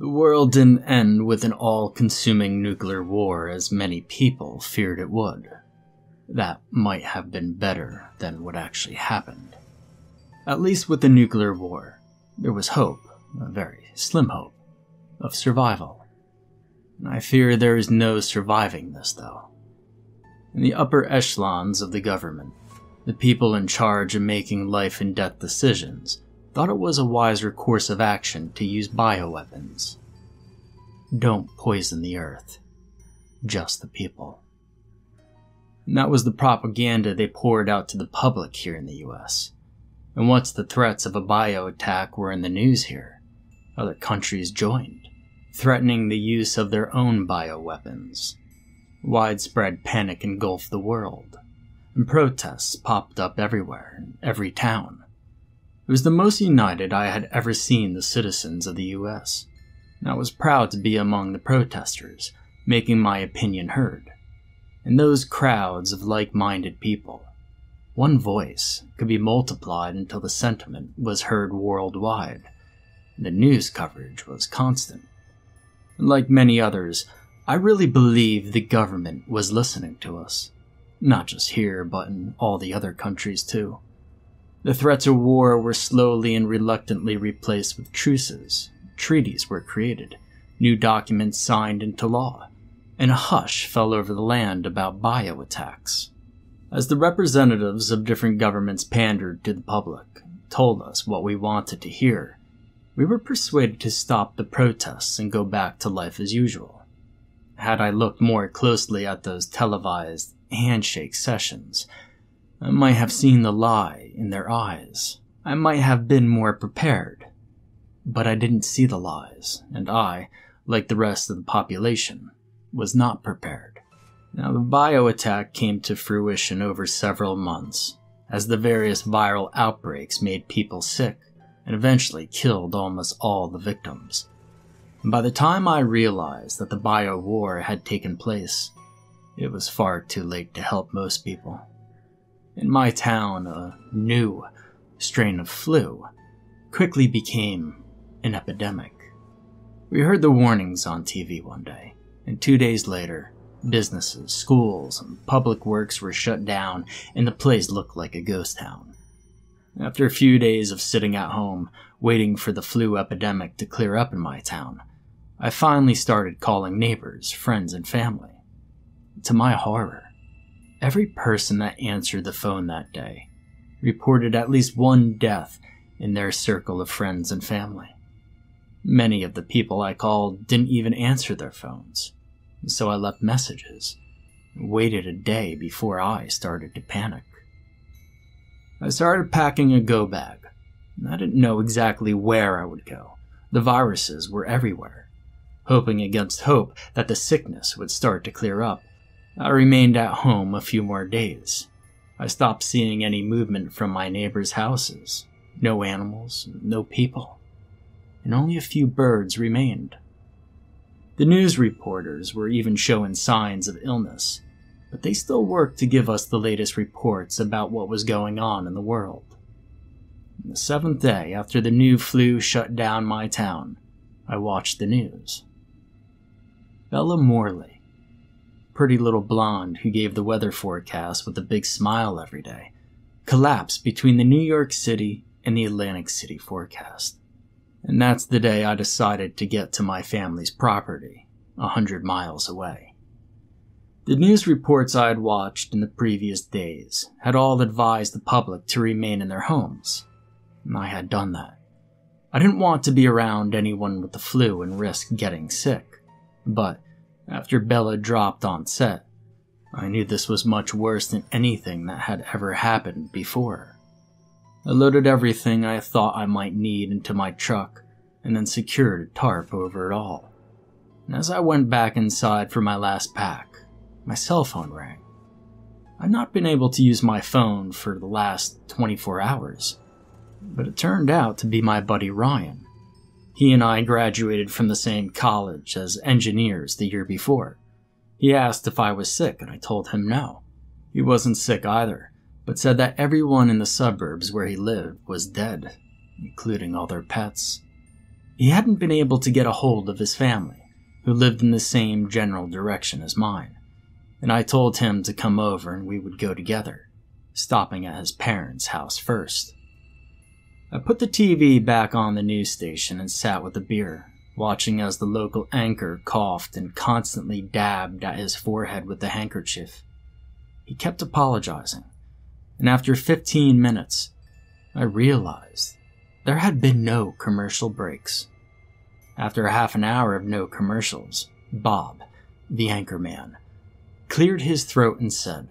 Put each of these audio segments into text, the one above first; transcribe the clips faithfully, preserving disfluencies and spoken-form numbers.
The world didn't end with an all-consuming nuclear war as many people feared it would. That might have been better than what actually happened. At least with the nuclear war, there was hope, a very slim hope, of survival. I fear there is no surviving this, though. In the upper echelons of the government, the people in charge of making life and death decisions thought it was a wiser course of action to use bioweapons. Don't poison the earth, just the people. And that was the propaganda they poured out to the public here in the U S. And once the threats of a bio attack were in the news here, other countries joined, threatening the use of their own bioweapons. Widespread panic engulfed the world, and protests popped up everywhere, in every town. It was the most united I had ever seen the citizens of the U S, and I was proud to be among the protesters, making my opinion heard. In those crowds of like-minded people, one voice could be multiplied until the sentiment was heard worldwide. The news coverage was constant. And like many others, I really believed the government was listening to us. Not just here, but in all the other countries too. The threats of war were slowly and reluctantly replaced with truces. Treaties were created, new documents signed into law, and a hush fell over the land about bio attacks. As the representatives of different governments pandered to the public, told us what we wanted to hear, we were persuaded to stop the protests and go back to life as usual. Had I looked more closely at those televised handshake sessions, I might have seen the lie in their eyes. I might have been more prepared. But I didn't see the lies, and I, like the rest of the population, was not prepared. Now, the bio attack came to fruition over several months, as the various viral outbreaks made people sick and eventually killed almost all the victims. And by the time I realized that the bio war had taken place, it was far too late to help most people. In my town, a new strain of flu quickly became an epidemic. We heard the warnings on T V one day. And two days later, businesses, schools, and public works were shut down, and the place looked like a ghost town. After a few days of sitting at home, waiting for the flu epidemic to clear up in my town, I finally started calling neighbors, friends, and family. To my horror, every person that answered the phone that day reported at least one death in their circle of friends and family. Many of the people I called didn't even answer their phones. So I left messages, and waited a day before I started to panic. I started packing a go bag. I didn't know exactly where I would go. The viruses were everywhere. Hoping against hope that the sickness would start to clear up, I remained at home a few more days. I stopped seeing any movement from my neighbors' houses. No animals, no people, and only a few birds remained. The news reporters were even showing signs of illness, but they still worked to give us the latest reports about what was going on in the world. On the seventh day after the new flu shut down my town, I watched the news. Bella Morley, pretty little blonde who gave the weather forecast with a big smile every day, collapsed between the New York City and the Atlantic City forecast. And that's the day I decided to get to my family's property, a hundred miles away. The news reports I had watched in the previous days had all advised the public to remain in their homes, and I had done that. I didn't want to be around anyone with the flu and risk getting sick, but after Bella dropped on set, I knew this was much worse than anything that had ever happened before. I loaded everything I thought I might need into my truck, and then secured a tarp over it all. And as I went back inside for my last pack, my cell phone rang. I'd not been able to use my phone for the last twenty-four hours, but it turned out to be my buddy Ryan. He and I graduated from the same college as engineers the year before. He asked if I was sick, and I told him no. He wasn't sick either, but said that everyone in the suburbs where he lived was dead, including all their pets. He hadn't been able to get a hold of his family, who lived in the same general direction as mine, and I told him to come over and we would go together, stopping at his parents' house first. I put the T V back on the news station and sat with a beer, watching as the local anchor coughed and constantly dabbed at his forehead with the handkerchief. He kept apologizing, and after fifteen minutes, I realized there had been no commercial breaks. After half an hour of no commercials, Bob, the anchor man, cleared his throat and said,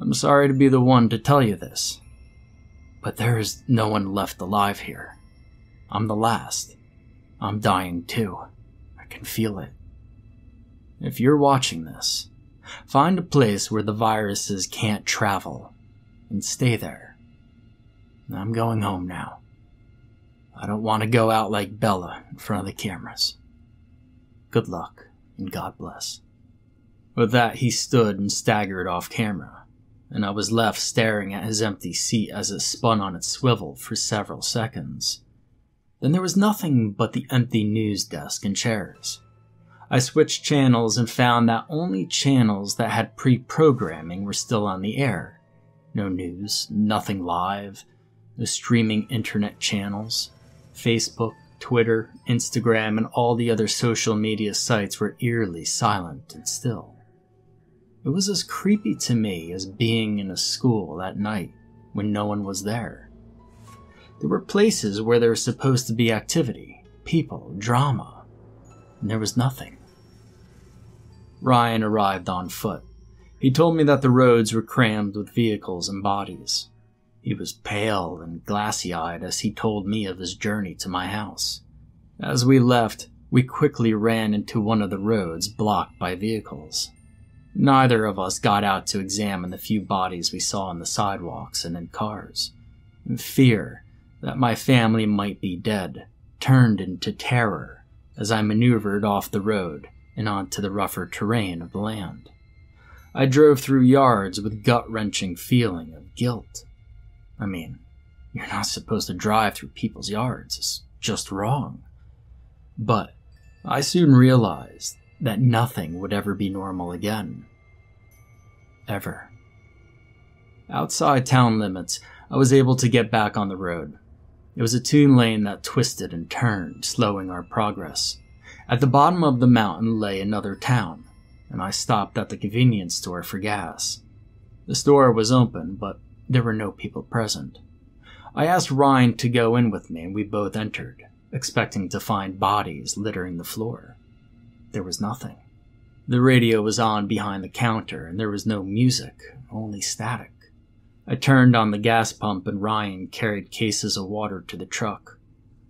"I'm sorry to be the one to tell you this, but there is no one left alive here. I'm the last. I'm dying too. I can feel it. If you're watching this, find a place where the viruses can't travel and stay there. I'm going home now. I don't want to go out like Bella in front of the cameras. Good luck and God bless." With that, he stood and staggered off camera, and I was left staring at his empty seat as it spun on its swivel for several seconds. Then there was nothing but the empty news desk and chairs. I switched channels and found that only channels that had pre-programming were still on the air. No news, nothing live, no streaming internet channels. Facebook, Twitter, Instagram, and all the other social media sites were eerily silent and still. It was as creepy to me as being in a school at night when no one was there. There were places where there was supposed to be activity, people, drama, and there was nothing. Ryan arrived on foot. He told me that the roads were crammed with vehicles and bodies. He was pale and glassy-eyed as he told me of his journey to my house. As we left, we quickly ran into one of the roads blocked by vehicles. Neither of us got out to examine the few bodies we saw on the sidewalks and in cars. In fear that my family might be dead turned into terror as I maneuvered off the road and onto the rougher terrain of the land. I drove through yards with gut-wrenching feeling of guilt. I mean, you're not supposed to drive through people's yards, it's just wrong. But I soon realized that nothing would ever be normal again. Ever. Outside town limits, I was able to get back on the road. It was a two-lane that twisted and turned, slowing our progress. At the bottom of the mountain lay another town, and I stopped at the convenience store for gas. The store was open, but there were no people present. I asked Ryan to go in with me, and we both entered, expecting to find bodies littering the floor. There was nothing. The radio was on behind the counter, and there was no music, only static. I turned on the gas pump and Ryan carried cases of water to the truck.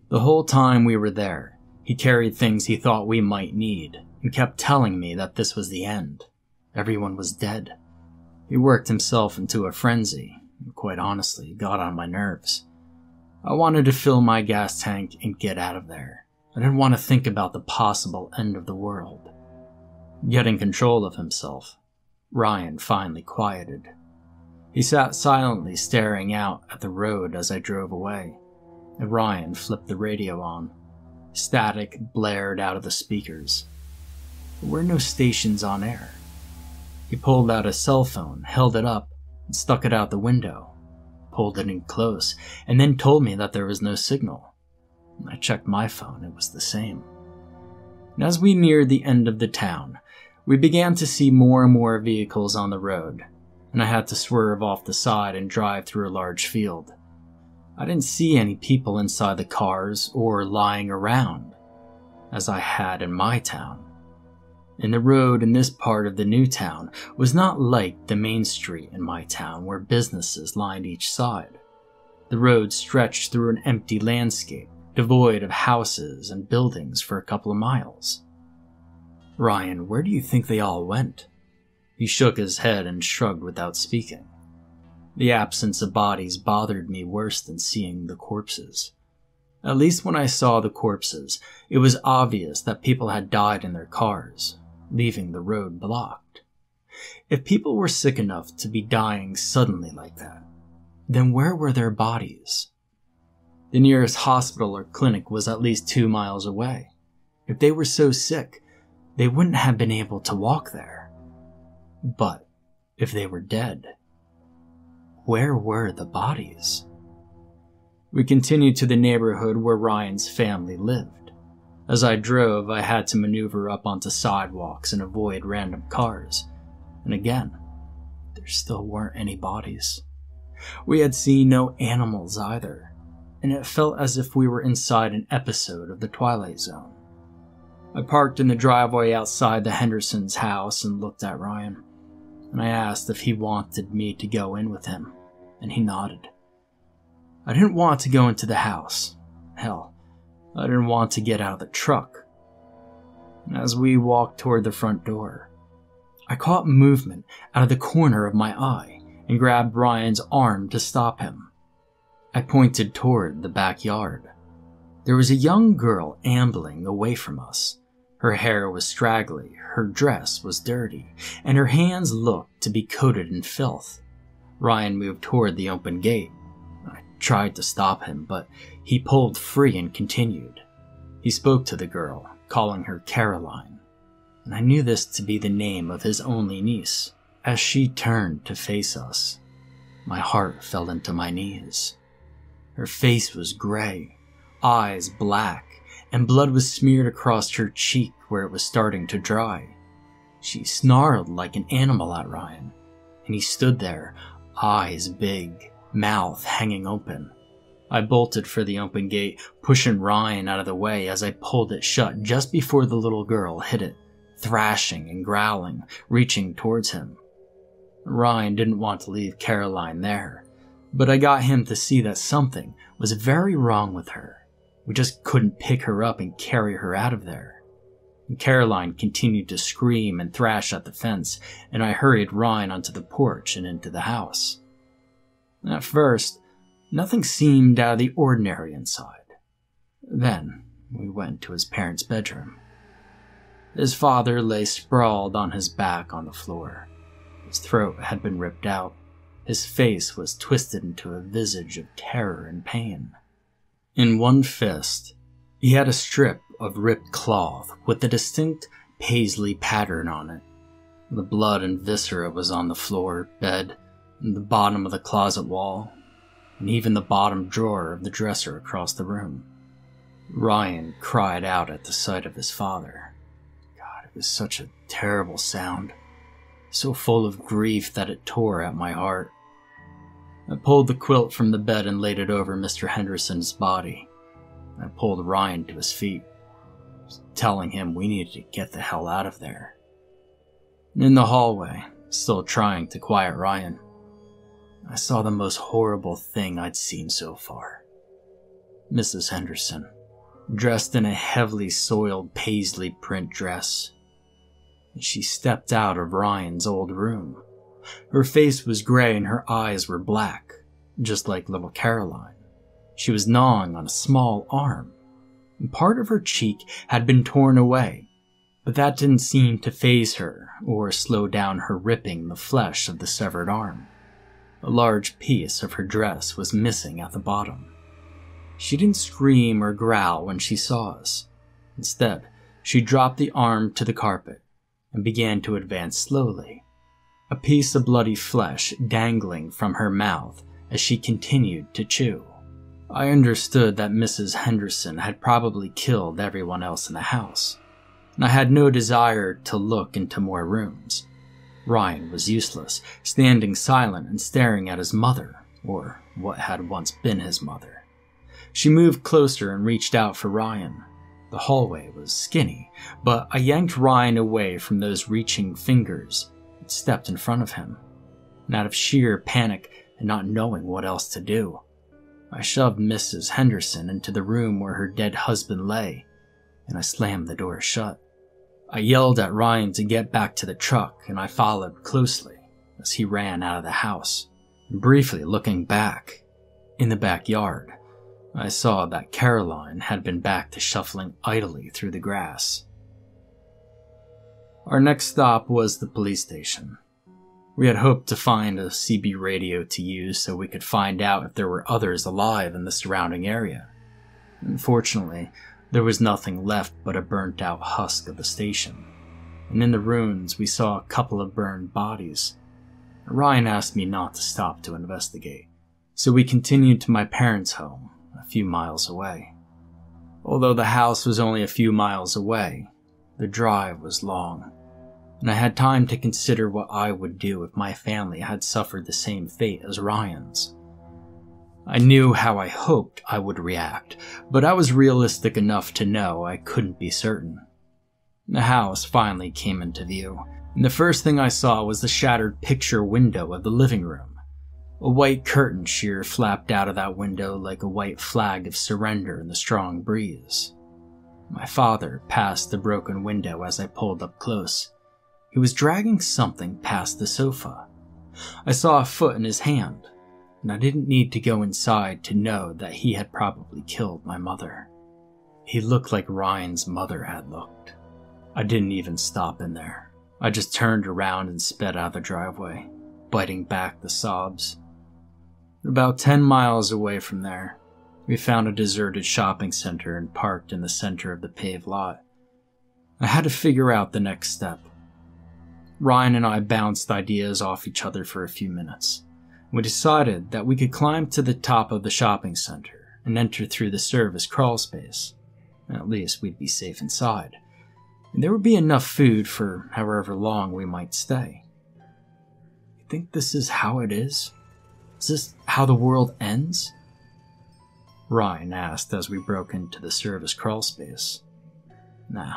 The whole time we were there, he carried things he thought we might need and kept telling me that this was the end. Everyone was dead. He worked himself into a frenzy and, quite honestly, got on my nerves. I wanted to fill my gas tank and get out of there. I didn't want to think about the possible end of the world. Getting control of himself, Ryan finally quieted. He sat silently staring out at the road as I drove away, and Ryan flipped the radio on. Static blared out of the speakers. There were no stations on air. He pulled out his cell phone, held it up, and stuck it out the window, pulled it in close, and then told me that there was no signal. I checked my phone, it was the same. And as we neared the end of the town, we began to see more and more vehicles on the road, and I had to swerve off the side and drive through a large field. I didn't see any people inside the cars or lying around, as I had in my town. And the road in this part of the new town was not like the main street in my town where businesses lined each side. The road stretched through an empty landscape, devoid of houses and buildings for a couple of miles. "Ryan, where do you think they all went?" He shook his head and shrugged without speaking. The absence of bodies bothered me worse than seeing the corpses. At least when I saw the corpses, it was obvious that people had died in their cars, leaving the road blocked. If people were sick enough to be dying suddenly like that, then where were their bodies? The nearest hospital or clinic was at least two miles away. If they were so sick, they wouldn't have been able to walk there. But if they were dead, where were the bodies? We continued to the neighborhood where Ryan's family lived. As I drove, I had to maneuver up onto sidewalks and avoid random cars. And again, there still weren't any bodies. We had seen no animals either, and it felt as if we were inside an episode of The Twilight Zone. I parked in the driveway outside the Henderson's house and looked at Ryan, and I asked if he wanted me to go in with him, and he nodded. I didn't want to go into the house. Hell, I didn't want to get out of the truck. And as we walked toward the front door, I caught movement out of the corner of my eye and grabbed Ryan's arm to stop him. I pointed toward the backyard. There was a young girl ambling away from us. Her hair was straggly, her dress was dirty, and her hands looked to be coated in filth. Ryan moved toward the open gate. I tried to stop him, but he pulled free and continued. He spoke to the girl, calling her Caroline, and I knew this to be the name of his only niece. As she turned to face us, my heart fell into my knees. Her face was gray, eyes black, and blood was smeared across her cheek where it was starting to dry. She snarled like an animal at Ryan, and he stood there, eyes big, mouth hanging open. I bolted for the open gate, pushing Ryan out of the way as I pulled it shut just before the little girl hit it, thrashing and growling, reaching towards him. Ryan didn't want to leave Caroline there, but I got him to see that something was very wrong with her. We just couldn't pick her up and carry her out of there. And Caroline continued to scream and thrash at the fence, and I hurried Ryan onto the porch and into the house. At first, nothing seemed out of the ordinary inside. Then we went to his parents' bedroom. His father lay sprawled on his back on the floor. His throat had been ripped out. His face was twisted into a visage of terror and pain. In one fist, he had a strip of ripped cloth with a distinct paisley pattern on it. The blood and viscera was on the floor, bed, and the bottom of the closet wall, and even the bottom drawer of the dresser across the room. Ryan cried out at the sight of his father. God, it was such a terrible sound, so full of grief that it tore at my heart. I pulled the quilt from the bed and laid it over Mister Henderson's body. I pulled Ryan to his feet, telling him we needed to get the hell out of there. In the hallway, still trying to quiet Ryan, I saw the most horrible thing I'd seen so far. Missus Henderson, dressed in a heavily soiled paisley print dress. She stepped out of Ryan's old room. Her face was gray and her eyes were black, just like little Caroline. She was gnawing on a small arm, and part of her cheek had been torn away, but that didn't seem to faze her or slow down her ripping the flesh of the severed arm. A large piece of her dress was missing at the bottom. She didn't scream or growl when she saw us. Instead, she dropped the arm to the carpet and began to advance slowly, a piece of bloody flesh dangling from her mouth as she continued to chew. I understood that Missus Henderson had probably killed everyone else in the house, and I had no desire to look into more rooms. Ryan was useless, standing silent and staring at his mother, or what had once been his mother. She moved closer and reached out for Ryan. The hallway was skinny, but I yanked Ryan away from those reaching fingers, stepped in front of him, and out of sheer panic and not knowing what else to do, I shoved Missus Henderson into the room where her dead husband lay, and I slammed the door shut. I yelled at Ryan to get back to the truck, and I followed closely as he ran out of the house. Briefly looking back, in the backyard, I saw that Caroline had been back to shuffling idly through the grass. Our next stop was the police station. We had hoped to find a C B radio to use so we could find out if there were others alive in the surrounding area. Unfortunately, there was nothing left but a burnt-out husk of the station, and in the ruins we saw a couple of burned bodies. Ryan asked me not to stop to investigate, so we continued to my parents' home, a few miles away. Although the house was only a few miles away, the drive was long, and I had time to consider what I would do if my family had suffered the same fate as Ryan's. I knew how I hoped I would react, but I was realistic enough to know I couldn't be certain. The house finally came into view, and the first thing I saw was the shattered picture window of the living room. A white curtain sheer flapped out of that window like a white flag of surrender in the strong breeze. My father passed the broken window as I pulled up close. He was dragging something past the sofa. I saw a foot in his hand, and I didn't need to go inside to know that he had probably killed my mother. He looked like Ryan's mother had looked. I didn't even stop in there. I just turned around and sped out of the driveway, biting back the sobs. About ten miles away from there, we found a deserted shopping center and parked in the center of the paved lot. I had to figure out the next step. Ryan and I bounced ideas off each other for a few minutes. We decided that we could climb to the top of the shopping center and enter through the service crawl space. At least we'd be safe inside, and there would be enough food for however long we might stay. You think this is how it is? Is this how the world ends? Ryan asked as we broke into the service crawl space. No,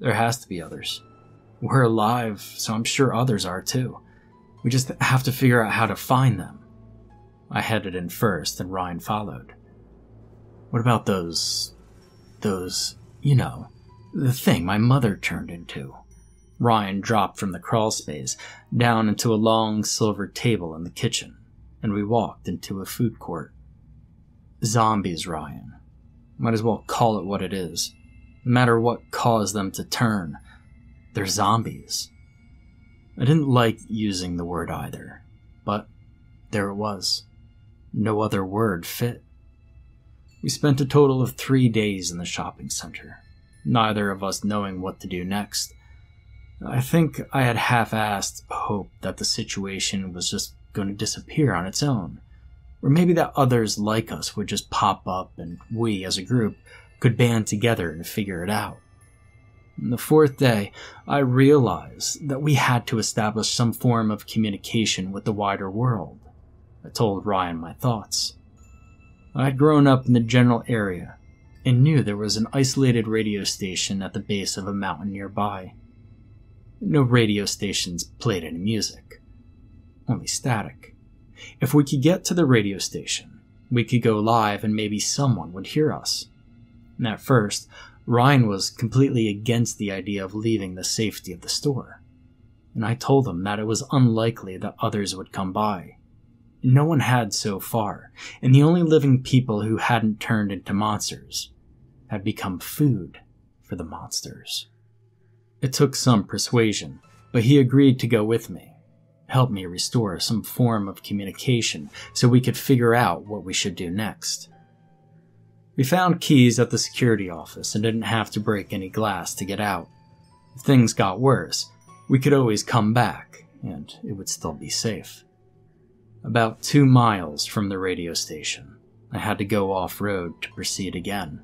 there has to be others. We're alive, so I'm sure others are too. We just have to figure out how to find them. I headed in first and Ryan followed. What about those... those... you know, the thing my mother turned into? Ryan dropped from the crawl space down into a long silver table in the kitchen, and we walked into a food court. Zombies, Ryan. Might as well call it what it is. No matter what caused them to turn, they're zombies. I didn't like using the word either, but there it was. No other word fit. We spent a total of three days in the shopping center, neither of us knowing what to do next. I think I had half-assed hope that the situation was just going to disappear on its own, or maybe that others like us would just pop up and we, as a group, could band together and figure it out. On the fourth day, I realized that we had to establish some form of communication with the wider world. I told Ryan my thoughts. I had grown up in the general area and knew there was an isolated radio station at the base of a mountain nearby. No radio stations played any music, only static. If we could get to the radio station, we could go live and maybe someone would hear us. And at first, Ryan was completely against the idea of leaving the safety of the store, and I told him that it was unlikely that others would come by. No one had so far, and the only living people who hadn't turned into monsters had become food for the monsters. It took some persuasion, but he agreed to go with me, help me restore some form of communication so we could figure out what we should do next. We found keys at the security office and didn't have to break any glass to get out. If things got worse, we could always come back, and it would still be safe. About two miles from the radio station, I had to go off-road to proceed again.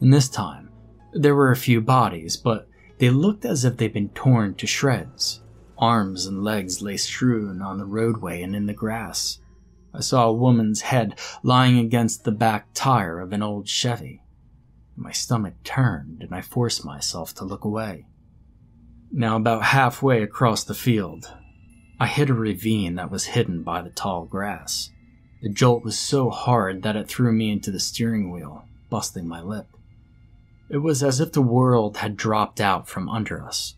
And this time, there were a few bodies, but they looked as if they'd been torn to shreds. Arms and legs lay strewn on the roadway and in the grass. I saw a woman's head lying against the back tire of an old Chevy. My stomach turned and I forced myself to look away. Now about halfway across the field, I hit a ravine that was hidden by the tall grass. The jolt was so hard that it threw me into the steering wheel, busting my lip. It was as if the world had dropped out from under us.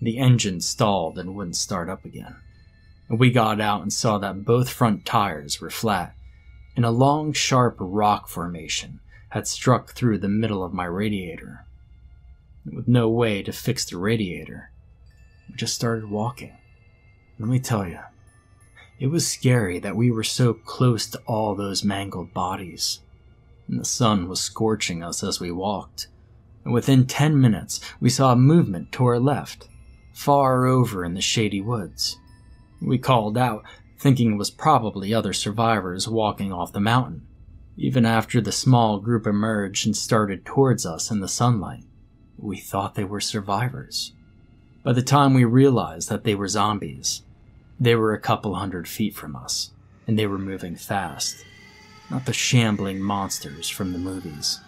The engine stalled and wouldn't start up again. We got out and saw that both front tires were flat, and a long, sharp rock formation had struck through the middle of my radiator. With no way to fix the radiator, we just started walking. Let me tell you, it was scary that we were so close to all those mangled bodies. And the sun was scorching us as we walked, and within ten minutes we saw a movement to our left, far over in the shady woods. We called out, thinking it was probably other survivors walking off the mountain, even after the small group emerged and started towards us in the sunlight. We thought they were survivors. By the time we realized that they were zombies, they were a couple hundred feet from us, and they were moving fast. Not the shambling monsters from the movies.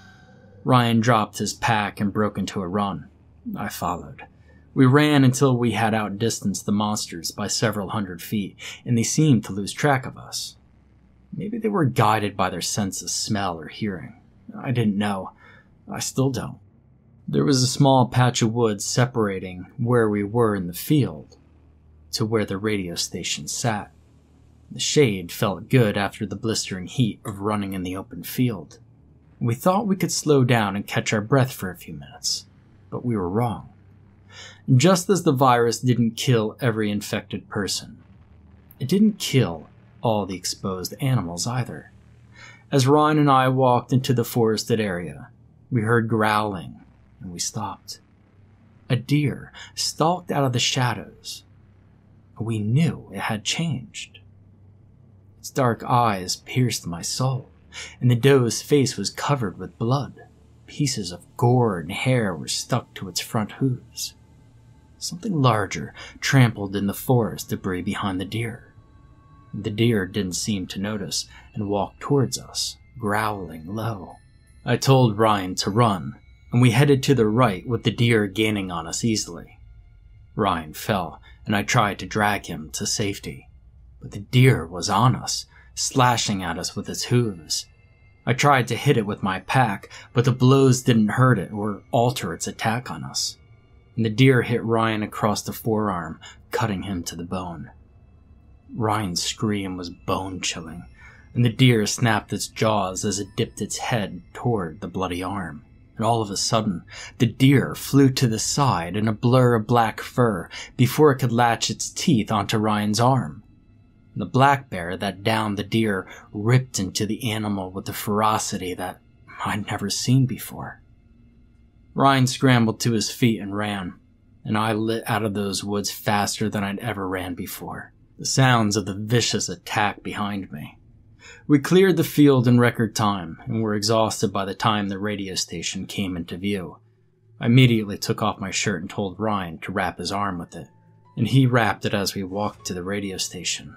Ryan dropped his pack and broke into a run. I followed. We ran until we had outdistanced the monsters by several hundred feet, and they seemed to lose track of us. Maybe they were guided by their sense of smell or hearing. I didn't know. I still don't. There was a small patch of woods separating where we were in the field to where the radio station sat. The shade felt good after the blistering heat of running in the open field. We thought we could slow down and catch our breath for a few minutes, but we were wrong. Just as the virus didn't kill every infected person, it didn't kill all the exposed animals either. As Ryan and I walked into the forested area, we heard growling, and we stopped. A deer stalked out of the shadows. We knew it had changed. Its dark eyes pierced my soul, and the doe's face was covered with blood. Pieces of gore and hair were stuck to its front hooves. Something larger trampled in the forest debris behind the deer. The deer didn't seem to notice and walked towards us, growling low. I told Ryan to run, and we headed to the right with the deer gaining on us easily. Ryan fell, and I tried to drag him to safety, but the deer was on us, slashing at us with its hooves. I tried to hit it with my pack, but the blows didn't hurt it or alter its attack on us, and the deer hit Ryan across the forearm, cutting him to the bone. Ryan's scream was bone-chilling, and the deer snapped its jaws as it dipped its head toward the bloody arm. And all of a sudden, the deer flew to the side in a blur of black fur before it could latch its teeth onto Ryan's arm. The black bear that downed the deer ripped into the animal with a ferocity that I'd never seen before. Ryan scrambled to his feet and ran, and I lit out of those woods faster than I'd ever ran before, the sounds of the vicious attack behind me. We cleared the field in record time and were exhausted by the time the radio station came into view. I immediately took off my shirt and told Ryan to wrap his arm with it, and he wrapped it as we walked to the radio station.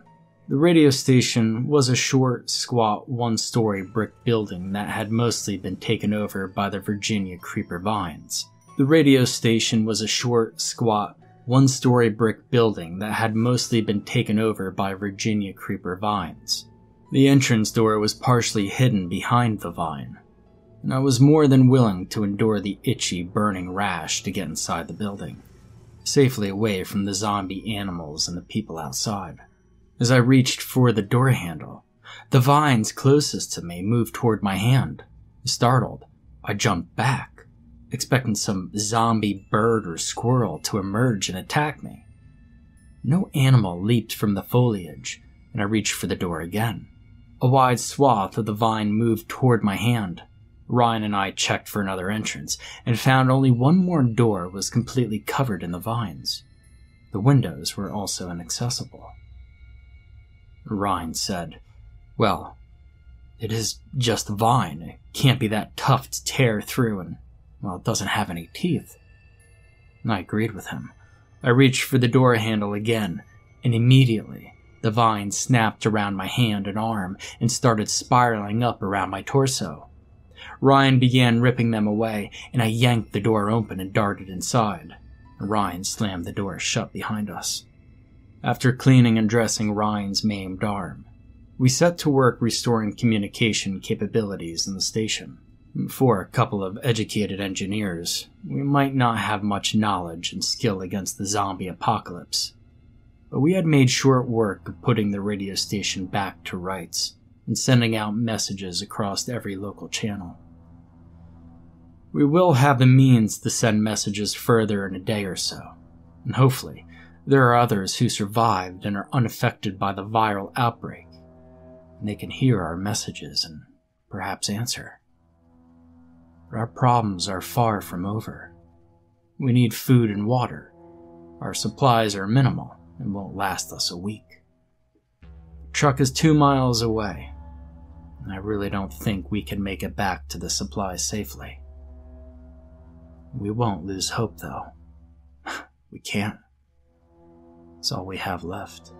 The radio station was a short, squat, one-story brick building that had mostly been taken over by the Virginia creeper vines. The radio station was a short, squat, one-story brick building that had mostly been taken over by Virginia creeper vines. The entrance door was partially hidden behind the vine, and I was more than willing to endure the itchy, burning rash to get inside the building, safely away from the zombie animals and the people outside. As I reached for the door handle, the vines closest to me moved toward my hand. Startled, I jumped back, expecting some zombie bird or squirrel to emerge and attack me. No animal leaped from the foliage, and I reached for the door again. A wide swath of the vine moved toward my hand. Ryan and I checked for another entrance, and found only one more door was completely covered in the vines. The windows were also inaccessible. Ryan said, "Well, it is just a vine. It can't be that tough to tear through, and, well, it doesn't have any teeth." And I agreed with him. I reached for the door handle again, and immediately, the vine snapped around my hand and arm and started spiraling up around my torso. Ryan began ripping them away, and I yanked the door open and darted inside. Ryan slammed the door shut behind us. After cleaning and dressing Ryan's maimed arm, we set to work restoring communication capabilities in the station. For a couple of educated engineers, we might not have much knowledge and skill against the zombie apocalypse, but we had made short work of putting the radio station back to rights and sending out messages across every local channel. We will have the means to send messages further in a day or so, and hopefully There are others who survived and are unaffected by the viral outbreak, and they can hear our messages and perhaps answer. But our problems are far from over. We need food and water. Our supplies are minimal and won't last us a week. The truck is two miles away, and I really don't think we can make it back to the supplies safely. We won't lose hope, though. We can't. It's all we have left.